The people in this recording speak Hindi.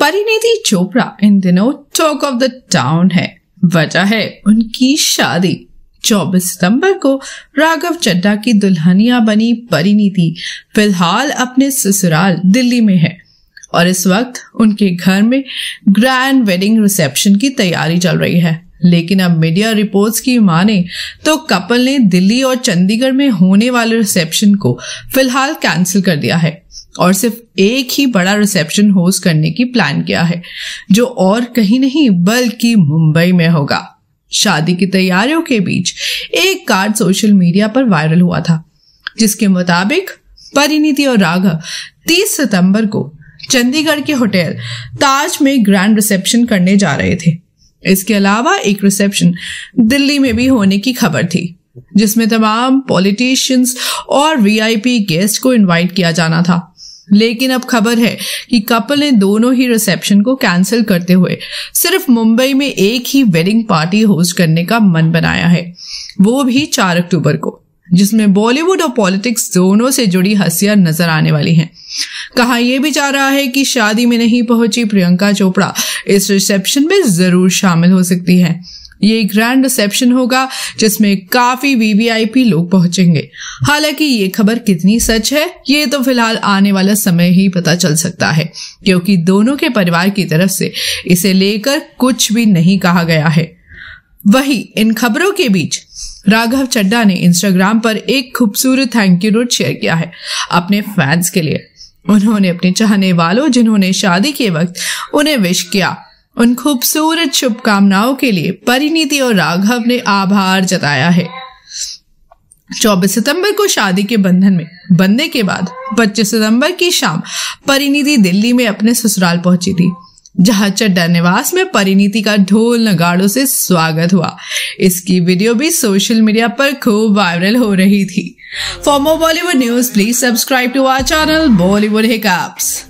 परिणीति चोपड़ा इन दिनों टॉक ऑफ द टाउन है। वजह है उनकी शादी। 24 सितंबर को राघव चड्ढा की दुल्हनिया बनी परिणीति फिलहाल अपने ससुराल दिल्ली में है और इस वक्त उनके घर में ग्रैंड वेडिंग रिसेप्शन की तैयारी चल रही है। लेकिन अब मीडिया रिपोर्ट्स की माने तो कपल ने दिल्ली और चंडीगढ़ में होने वाले रिसेप्शन को फिलहाल कैंसिल कर दिया है और सिर्फ एक ही बड़ा रिसेप्शन होस्ट करने की प्लान किया है, जो और कहीं नहीं बल्कि मुंबई में होगा। शादी की तैयारियों के बीच एक कार्ड सोशल मीडिया पर वायरल हुआ था, जिसके मुताबिक परिणीति और राघव 30 सितंबर को चंडीगढ़ के होटल ताज में ग्रैंड रिसेप्शन करने जा रहे थे। इसके अलावा एक रिसेप्शन दिल्ली में भी होने की खबर थी, जिसमें तमाम पॉलिटिशियंस और वीआईपी गेस्ट को इनवाइट किया जाना था। लेकिन अब खबर है कि कपल ने दोनों ही रिसेप्शन को कैंसिल करते हुए सिर्फ मुंबई में एक ही वेडिंग पार्टी होस्ट करने का मन बनाया है, वो भी 4 अक्टूबर को, जिसमें बॉलीवुड और पॉलिटिक्स दोनों से जुड़ी हस्तियां नजर आने वाली हैं। कहा यह भी जा रहा है कि शादी में नहीं पहुंची प्रियंका चोपड़ा इस रिसेप्शन में जरूर शामिल हो सकती है। ये ग्रैंड रिसेप्शन होगा जिसमें काफी वीवीआईपी लोग पहुंचेंगे। हालांकि ये खबर कितनी सच है ये तो फिलहाल आने वाला समय ही पता चल सकता है, क्योंकि दोनों के परिवार की तरफ से इसे लेकर कुछ भी नहीं कहा गया है। वहीं इन खबरों के बीच राघव चड्ढा ने इंस्टाग्राम पर एक खूबसूरत थैंक यू नोट शेयर किया है अपने फैंस के लिए। उन्होंने अपने चाहने वालों, जिन्होंने शादी के वक्त उन्हें विश किया, उन खूबसूरत शुभकामनाओं के लिए परिणीति और राघव ने आभार जताया है। 24 सितंबर को शादी के बंधन में बंधने के बाद 25 सितंबर की शाम परिणीति दिल्ली में अपने ससुराल पहुंची थी, जहां चड्ढा निवास में परिणीति का ढोल नगाड़ों से स्वागत हुआ। इसकी वीडियो भी सोशल मीडिया पर खूब वायरल हो रही थी। For more Bollywood news please subscribe to our channel Bollywood hiccups.